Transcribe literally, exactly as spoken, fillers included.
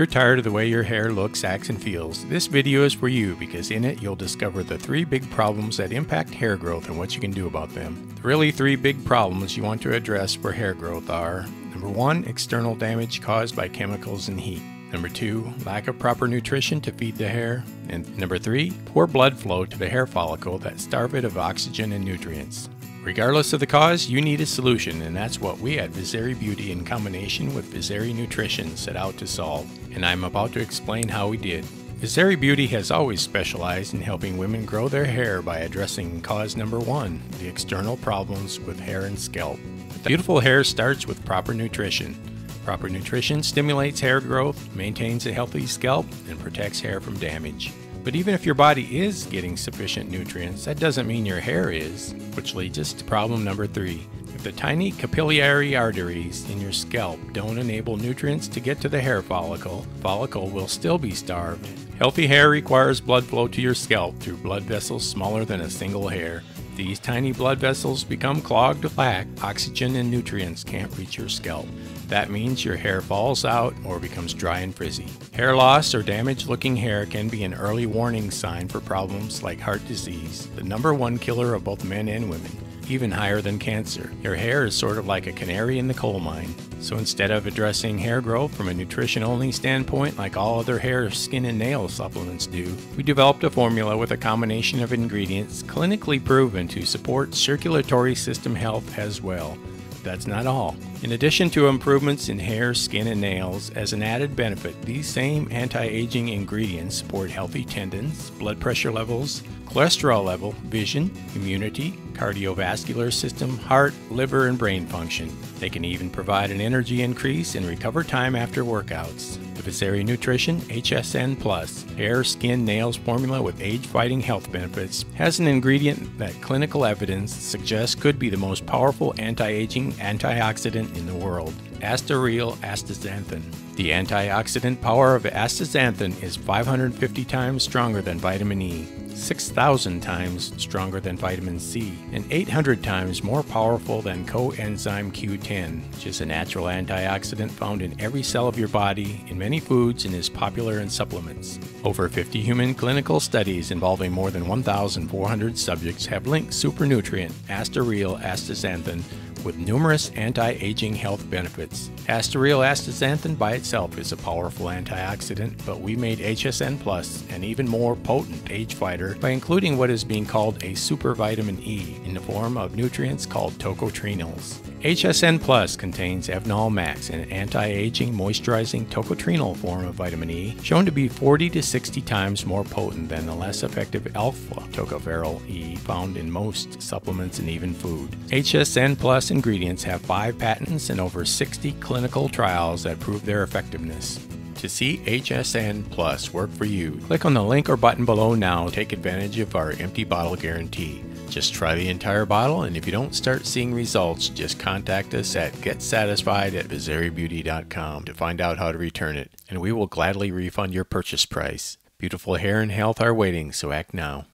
you're tired of the way your hair looks, acts, and feels, this video is for you because in it you'll discover the three big problems that impact hair growth and what you can do about them. The really three big problems you want to address for hair growth are: number one, external damage caused by chemicals and heat. Number two, lack of proper nutrition to feed the hair. And number three, poor blood flow to the hair follicle that starve it of oxygen and nutrients. Regardless of the cause, you need a solution, and that's what we at Vizeri Beauty in combination with Vizeri Nutrition set out to solve, and I'm about to explain how we did. Vizeri Beauty has always specialized in helping women grow their hair by addressing cause number one, the external problems with hair and scalp. Beautiful hair starts with proper nutrition. Proper nutrition stimulates hair growth, maintains a healthy scalp, and protects hair from damage. But even if your body is getting sufficient nutrients, that doesn't mean your hair is, which leads us to problem number three. If the tiny capillary arteries in your scalp don't enable nutrients to get to the hair follicle, follicle will still be starved. Healthy hair requires blood flow to your scalp through blood vessels smaller than a single hair. These tiny blood vessels become clogged with plaque. Oxygen and nutrients can't reach your scalp. That means your hair falls out or becomes dry and frizzy. Hair loss or damaged looking hair can be an early warning sign for problems like heart disease, the number one killer of both men and women, even higher than cancer. Your hair is sort of like a canary in the coal mine. So instead of addressing hair growth from a nutrition-only standpoint like all other hair, skin, and nail supplements do, we developed a formula with a combination of ingredients clinically proven to support circulatory system health as well. That's not all. In addition to improvements in hair, skin, and nails, as an added benefit, these same anti-aging ingredients support healthy tendons, blood pressure levels, cholesterol level, vision, immunity, cardiovascular system, heart, liver, and brain function. They can even provide an energy increase and recover time after workouts. The Vizeri Nutrition H S N Plus Hair, Skin, Nails formula with age-fighting health benefits has an ingredient that clinical evidence suggests could be the most powerful anti-aging antioxidant in the world: AstaReal astaxanthin. The antioxidant power of astaxanthin is five hundred fifty times stronger than vitamin E, six thousand times stronger than vitamin C, and eight hundred times more powerful than coenzyme Q ten, which is a natural antioxidant found in every cell of your body, in many foods, and is popular in supplements. Over fifty human clinical studies involving more than one thousand four hundred subjects have linked supernutrient AstaReal astaxanthin with numerous anti-aging health benefits. AstaReal astaxanthin by itself is a powerful antioxidant, but we made H S N Plus an even more potent age fighter by including what is being called a super vitamin E in the form of nutrients called tocotrienols. H S N Plus contains Evnol Max, an anti-aging moisturizing tocotrienol form of vitamin E, shown to be forty to sixty times more potent than the less effective alpha-tocopheryl E found in most supplements and even food. H S N Plus ingredients have five patents and over sixty clinical trials that prove their effectiveness. To see H S N Plus work for you, click on the link or button below now. Take advantage of our empty bottle guarantee. Just try the entire bottle, and if you don't start seeing results, just contact us at GetSatisfied at Vizeri Beauty dot com to find out how to return it, and we will gladly refund your purchase price. Beautiful hair and health are waiting, so act now.